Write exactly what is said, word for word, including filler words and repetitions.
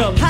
up.